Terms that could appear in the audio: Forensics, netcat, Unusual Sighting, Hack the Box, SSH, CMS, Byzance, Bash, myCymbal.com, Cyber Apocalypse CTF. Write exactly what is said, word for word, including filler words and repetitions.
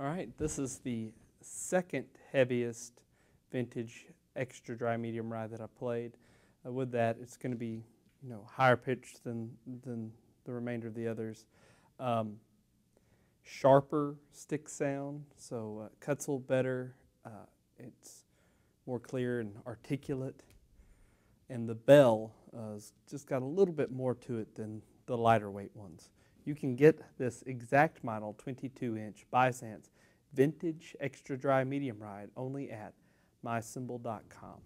All right, this is the second heaviest vintage extra dry medium rye that I played. Uh, with that, it's going to be, you know, higher pitched than than the remainder of the others. Um, sharper stick sound, so uh, cuts a little better. Uh, it's more clear and articulate, and the bell has uh, just got a little bit more to it than the lighter weight ones. You can get this exact model twenty-two inch Byzance vintage extra dry medium rye only at my cymbal dot com.